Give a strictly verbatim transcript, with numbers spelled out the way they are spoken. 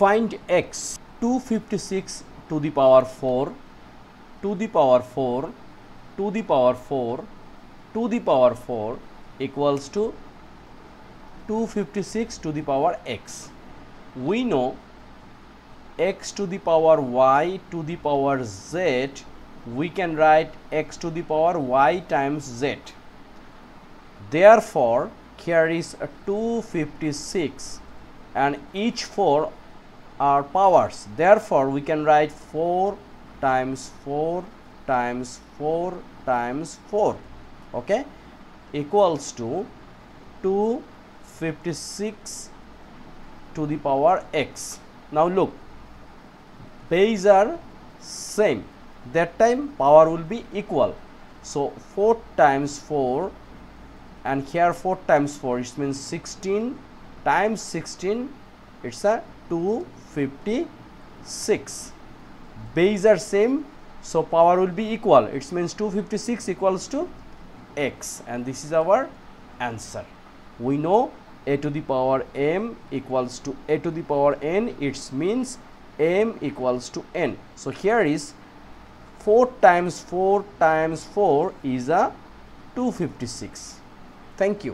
Find x. two hundred fifty-six to the power four, to the power four, to the power four, to the power four equals to two hundred fifty-six to the power x. We know x to the power y to the power z. We can write x to the power y times z. Therefore, here is a two hundred fifty-six and each four are powers. Therefore, we can write four times four times four times four, okay, equals to two hundred fifty-six to the power x. Now look, base are same, that time power will be equal. So four times four, and here four times four, it means sixteen times sixteen, it's a two hundred fifty-six. Base are same, so power will be equal. It means two hundred fifty-six equals to x, and this is our answer. We know a to the power m equals to a to the power n. It means m equals to n. So here is four times four times four is a two hundred fifty-six. Thank you.